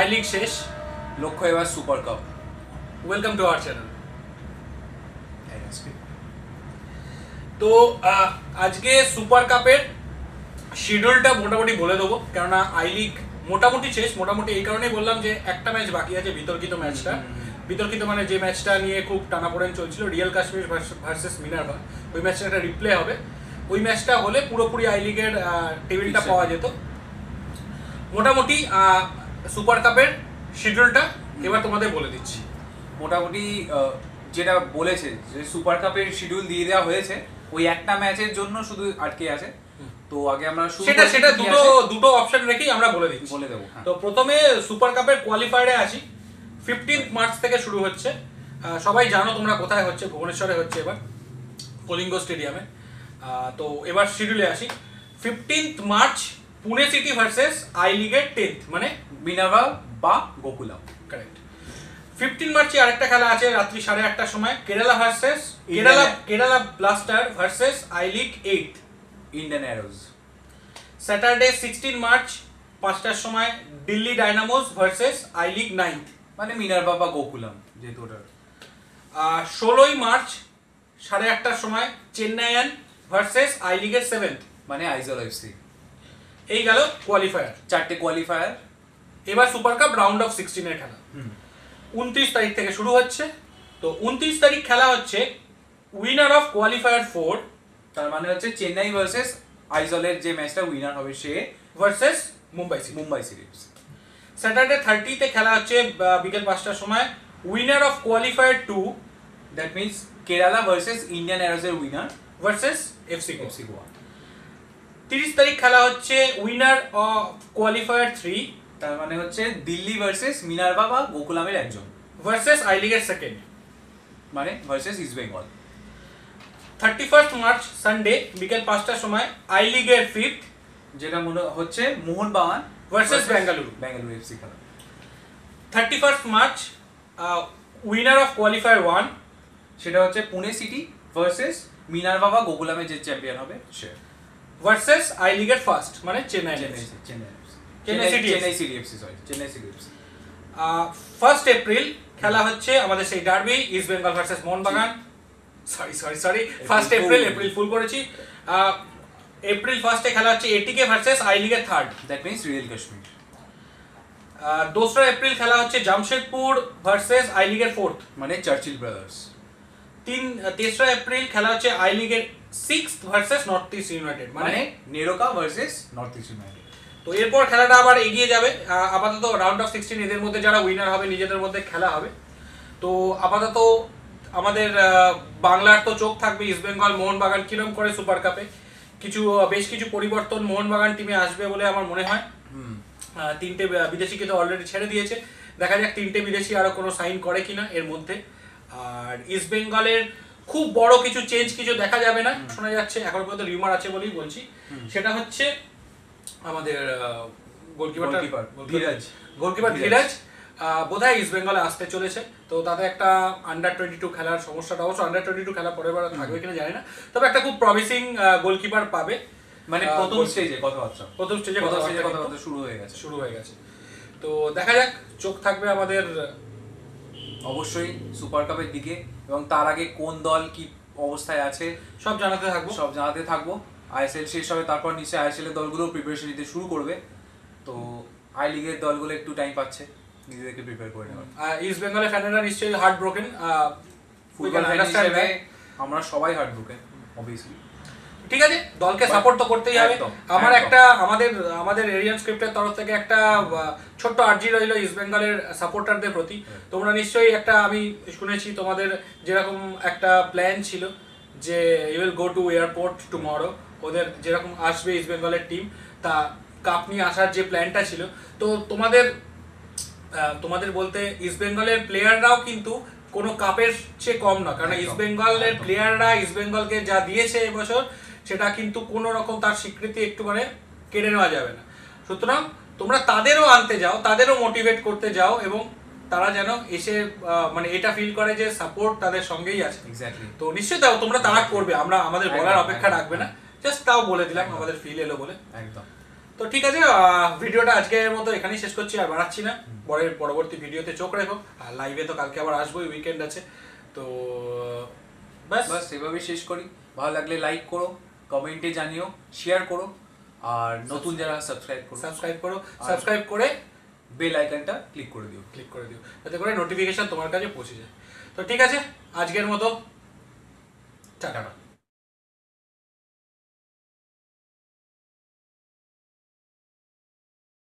आई league शेष, লক্ষ্য এবার super cup. Welcome to our channel NSP. তো আজকে সুপার কাপের শিডিউলটা মোটামুটি বলে দেবো, কেননা আই লিগ মোটামুটি শেষ। মোটামুটি এই কারণেই বললাম যে একটা ম্যাচ বাকি আছে, বিতর্কিত ম্যাচটা। বিতর্কিত মানে যে ম্যাচটা নিয়ে খুব টানাপোড়েন চলছিল, রিয়াল কাশ্মীর ভার্সেস মিনার্ভা, ওই ম্যাচটা একটা রিপ্লে হবে। ওই ম্যাচটা হলে পুরোপুরি আই লিগের টেবিলটা পাওয়া যেত। মোটামুটি সুপার কাপের শিডিউলটা এবার তোমাদের বলে দিচ্ছি। মোটামুটি যেটা বলেছে যে সুপার কাপের শিডিউল দিয়ে দেওয়া হয়েছে, ওই একটা ম্যাচের জন্য শুধু আটকে আছে। তো আগে আমরা সেটা দুটো অপশন রেখেই আমরা বলে দেবো। তো প্রথমে সুপার কাপের কোয়ালিফায়ারে আসি। 15 মার্চ থেকে শুরু হচ্ছে, সবাই জানো তোমরা কোথায় হচ্ছে, ভুবনেশ্বরে হচ্ছে এবার কলিঙ্গ স্টেডিয়ামে। তো এবার শিডিউলে আসি। 15 March Pune city versus I লিগের 10th মানে মিনার্ভা বা গোকুলাম, কারেক্ট। 15 মার্চে আরেকটা খেলা আছে রাত্রি 8:30 সময়, Kerala blaster versus I league 8th Indian arrows. Saturday 16 March 5টার সময় Delhi dynamos versus I league 9th মানে মিনার্ভা বা গোকুলাম যেহেতু ওটার। 16 মার্চ 8:30 সময় চেন্নাই ভার্সেস আই লিগের 7th মানে আইজল এফসি। এই গেল কোয়ালিফায়ার, চারটে কোয়ালিফায়ার। এবার সুপার কাপ রাউন্ড অফ 16 এর খেলা 29 তারিখ থেকে শুরু হচ্ছে। তো 29 তারিখ খেলা হচ্ছে উইনার অফ কোয়ালিফায়ার 4, তার মানে হচ্ছে চেন্নাই ভার্সেস আইজলের যে ম্যাচটা উইনার হবে সে ভার্সেস মুম্বাই সিরিজ। স্যাটারডে 30তে খেলা হচ্ছে বিকেল 5টার সময় winner of qualifier 2, that means Kerala versus Indian অ্যারোজের উইনার ভার্সেস এফসি গোয়া। 30 তারিখ খেলা হচ্ছে উইনার অফ কোয়ালিফায়ার 3, তার মানে হচ্ছে দিল্লি ভার্সেস মিনার্ভা বা গোকুলামের একজন ভার্সেস আই লিগের 2nd মানে versus east Bengal. 31 March Sunday বিকেল 5টার সময় আই লিগের 5th যেটা মনে হচ্ছে মোহন বাগান ভার্সেস বেঙ্গালুরু এফসি খেলা। 31 মার্চ উইনার অফ কোয়ালিফায়ার 1 সেটা হচ্ছে পুনে সিটি ভার্সেস মিনার্ভা বা গোকুলামের যে চ্যাম্পিয়ন হবে সে ভার্সেস আই লিগের 1st মানে চেন্নাই সিটি এফসি। 1 এপ্রিল খেলা হচ্ছে আমাদের সেই derby east Bengal versus Mohun Bagan. Sorry 1 April fool করেছি। এপ্রিল 1 খেলা হচ্ছে এটিকে ভার্সেস আই লিগের 3rd that means real Kashmir. 2 April খেলা হচ্ছে জামশেদপুর ভার্সেস আই লিগের 4th মানে চার্চিল ব্রাদার্স। 3 এপ্রিল খেলা হচ্ছে আই লিগের 6th ভার্সেস নর্থইস্ট ইউনাইটেড মানে নেরোকা ভার্সেস নর্থইস্ট ইউনাইটেড। তো এরপর খেলাটা আবার এগিয়ে যাবে। আপাতত রাউন্ড অফ 16 এদের মধ্যে যারা উইনার হবে নিজেদের মধ্যে খেলা হবে। তো আপাতত আমাদের বাংলার তো চোখ থাকবে ইস্ট বেঙ্গল মোহনবাগান কিরম করে সুপার কাপে। বেশ কিছু পরিবর্তন মোহনবাগান টিমে আসবে বলে আমার মনে হয়। 3টে বিদেশিকে তো অলরেডি ছেড়ে দিয়েছে, দেখা যাক 3টে বিদেশি আরও কোনো সাইন করে কিনা এর মধ্যে। আর ইস্ট বেঙ্গলের খুব বড় কিছু চেঞ্জ কিছু দেখা যাবে না, শোনা যাচ্ছে এখন পর্যন্ত রিউমার আছে বলেই বলছি। সেটা হচ্ছে আমাদের গোলকিপার ধীরাজ বোধহয় ইস্ট বেঙ্গলে আসতে চলেছে। তো তাতে একটা আন্ডার 22 খেলার সমস্যাটা, অবশ্য আন্ডার 22 খেলা পরে বার থাকবে কিনা জানি না, তবে একটা খুব প্রমিসিং গোলকিপার পাবে মানে প্রথম স্টেজে কথাবার্তা শুরু হয়ে গেছে। তো দেখা যাক, চোখ থাকবে আমাদের অবশ্যই সুপার কাপের দিকে। এবং তার আগে কোন দল কি অবস্থায় আছে সব জানাতে থাকবো। আইএসএল শেষ হবে, তারপর নিশ্চয়ই আইএসএল এর দলগুলো প্রিপারেশন নিতে শুরু করবে। তো আই লিগের দলগুলো একটু টাইম পাচ্ছে নিজেদেরকে প্রিপেয়ার করে নেওয়ার। ইস্ট বেঙ্গলের ফ্যানেরা নিশ্চয়ই হার্ট ব্রোকেন, ফুটবল ফ্যানেরা আমরা সবাই হার্ট ব্রোকেন অবভিয়াসলি। ঠিক আছে, দলকে সাপোর্ট তো করতেই হবে। আমার একটা আমাদের এরিয়ান স্ক্রিপ্টের তরফ থেকে একটা ছোট্ট আর্জি রইল ইস্ট বেঙ্গলের সাপোর্টারদের প্রতি। তোমরা নিশ্চয়ই একটা, আমি শুনেছি তোমাদের যেরকম একটা প্ল্যান ছিল যে you will go to airport tomorrow, ওদের যেরকম আসবে ইস্ট বেঙ্গলের টিম, তা কাপ নিয়ে আসার যে প্ল্যানটা ছিল। তো তোমাদের বলতে ইস্ট বেঙ্গলের প্লেয়াররাও কিন্তু কোনো কাপের চেয়ে কম না, কারণ ইস্ট বেঙ্গলের প্লেয়াররা ইস্ট বেঙ্গলকে যা দিয়েছে এবছর সেটা কিন্তু কোনো রকম তার স্বীকৃতি একটু মানে কেড়ে নেওয়া যাবে না। সুতরাং তোমরা তাদেরও আনতে যাও, তাদেরও মোটিভেট করতে যাও এবং তারা যেন এসে মানে এটা ফিল করে যে সাপোর্ট তাদের সঙ্গেই আছে। এক্স্যাক্টলি, তো নিশ্চয়ই তাও তোমরা তারা করবে, আমরা আমাদের বলার অপেক্ষা রাখবে না, জাস্ট তাও বলে দিলাম আমাদের ফিল এলো বলে একদম। তো तो ठीक है भिडियो आजकल मत एखे शेष करा बढ़ा पर परवर्ती भिडियोते चोख रेखो और लाइव तो कल के आबार आसबो वीकेंड आछे तो बस बस एभाबे शेष करी भालो लागले लाइक करो कमेंटे जानियो शेयर करो और नतून जरा सबस्क्राइब करे बेल आइकनटा क्लिक कर दिओ ताते करे नोटिफिकेशन तुम्हारे काछे पहुँचे जाए। तो ठीक है आजकेर मतो टाटा।